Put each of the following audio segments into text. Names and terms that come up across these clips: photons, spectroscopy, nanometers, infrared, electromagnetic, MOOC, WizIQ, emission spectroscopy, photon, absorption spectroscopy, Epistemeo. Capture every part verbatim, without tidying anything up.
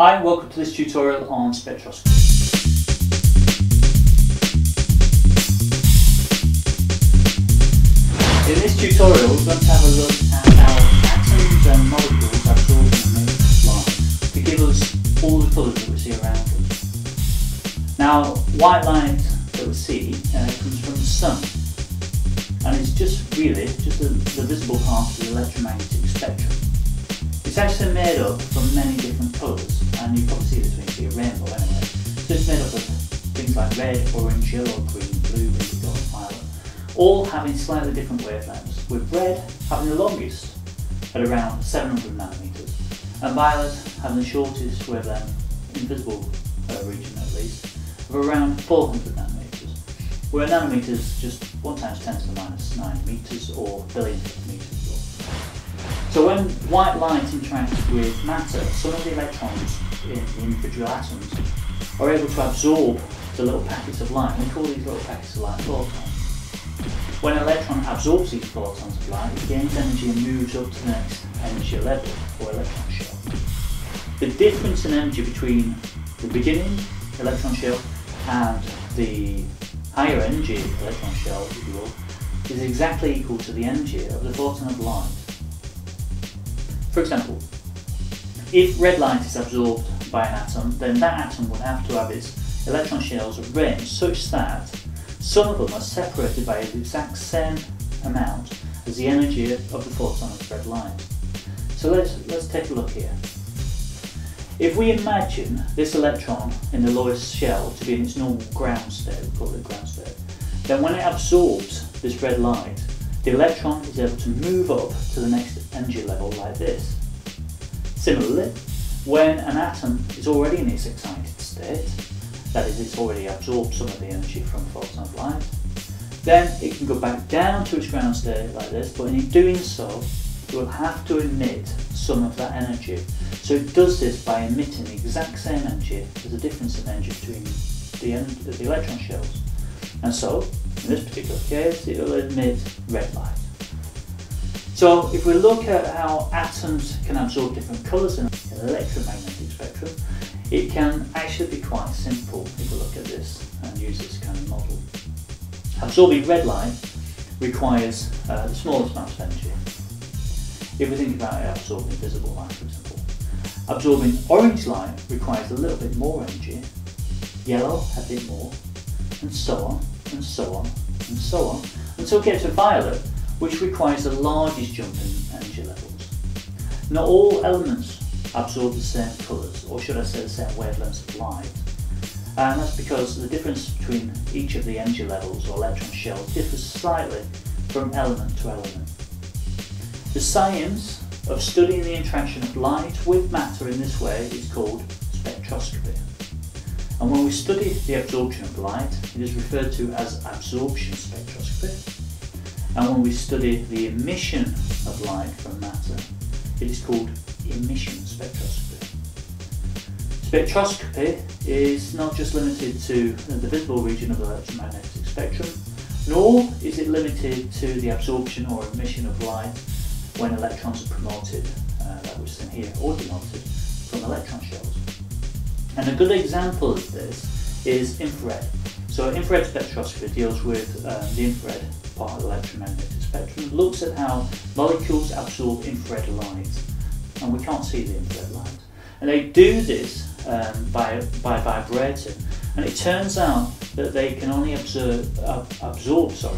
Hi and welcome to this tutorial on spectroscopy. In this tutorial we're going to have a look at how atoms and molecules are absorbed in the matrix line to give us all the colours that we see around us. Now, white light that we see uh, comes from the sun, and it's just really just the, the visible part of the electromagnetic spectrum. It's actually made up from many different colours, and you probably see this when you see a rainbow anyway. So it's made up of things like red, orange, yellow, green, blue, indigo, violet, all having slightly different wavelengths, with red having the longest at around seven hundred nanometers, and violet having the shortest wavelength, in visible uh, region at least, of around four hundred nanometers, where nanometers is just one times ten to the minus nine meters, or billionth of meters. So when white light interacts with matter, some of the electrons in the individual atoms are able to absorb the little packets of light. We call these little packets of light photons. When an electron absorbs these photons of light, it gains energy and moves up to the next energy level, or electron shell. The difference in energy between the beginning electron shell and the higher energy electron shell, if you will, is exactly equal to the energy of the photon of light. For example, if red light is absorbed by an atom, then that atom would have to have its electron shells arranged such that some of them are separated by the exact same amount as the energy of the photon of red light. So let's, let's take a look here. If we imagine this electron in the lowest shell to be in its normal ground state, we call it ground state, then when it absorbs this red light, the electron is able to move up to the next energy level like this. Similarly, when an atom is already in its excited state, that is, it's already absorbed some of the energy from the photon of light, then it can go back down to its ground state like this, but in doing so, it will have to emit some of that energy. So it does this by emitting the exact same energy as the difference in energy between the, the electron shells. And so, in this particular case, it will emit red light. So, if we look at how atoms can absorb different colours in an electromagnetic spectrum, it can actually be quite simple if we look at this and use this kind of model. Absorbing red light requires uh, the smallest amount of energy. If we think about it, absorbing visible light, for example. Absorbing orange light requires a little bit more energy, yellow a bit more, and so on, and so on, and so on, until we get to violet, which requires the largest jump in energy levels. Not all elements absorb the same colours, or should I say the same wavelengths of light, and that's because the difference between each of the energy levels or electron shells differs slightly from element to element. The science of studying the interaction of light with matter in this way is called spectroscopy. And when we study the absorption of light, it is referred to as absorption spectroscopy. And when we study the emission of light from matter, it is called emission spectroscopy. Spectroscopy is not just limited to the visible region of the electromagnetic spectrum, nor is it limited to the absorption or emission of light when electrons are promoted, uh, that we've seen here, or demoted from electron shells. And a good example of this is infrared. So infrared spectroscopy deals with uh, the infrared part of the electromagnetic spectrum. It looks at how molecules absorb infrared light, and we can't see the infrared light. And they do this um, by, by vibrating, and it turns out that they can only observe, uh, absorb sorry,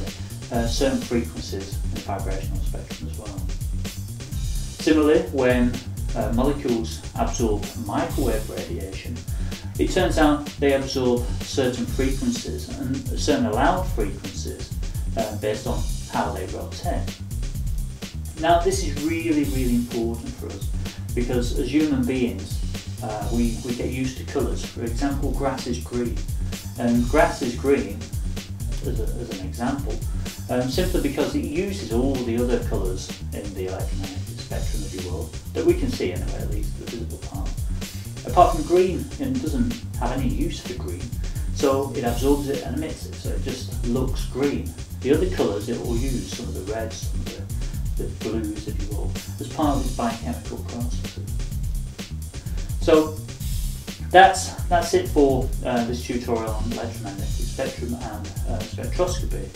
uh, certain frequencies in the vibrational spectrum as well. Similarly, when Uh, molecules absorb microwave radiation, it turns out they absorb certain frequencies and certain allowed frequencies uh, based on how they rotate. Now this is really, really important for us because as human beings uh, we, we get used to colours. For example, grass is green, and grass is green as, a, as an example um, simply because it uses all the other colours in the electromagnetic spectrum, if you will, that we can see anyway, at least the visible part. Apart from green, it doesn't have any use for green, so it absorbs it and emits it, so it just looks green. The other colours it will use, some of the reds, some of the, the blues, if you will, as part of its biochemical processes. So That's, that's it for uh, this tutorial on electromagnetic spectrum and uh, spectroscopy.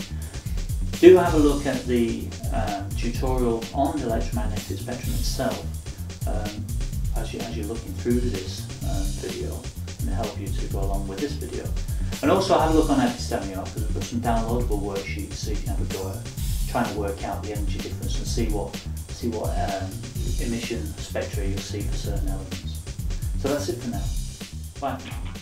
Do have a look at the uh, tutorial on the electromagnetic spectrum itself um, as, you, as you're looking through this uh, video, and help you to go along with this video. And also have a look on Epistemeo, because we've got some downloadable worksheets so you can have a go at trying to work out the energy difference and see what, see what um, emission spectra you'll see for certain elements. So that's it for now. Bye.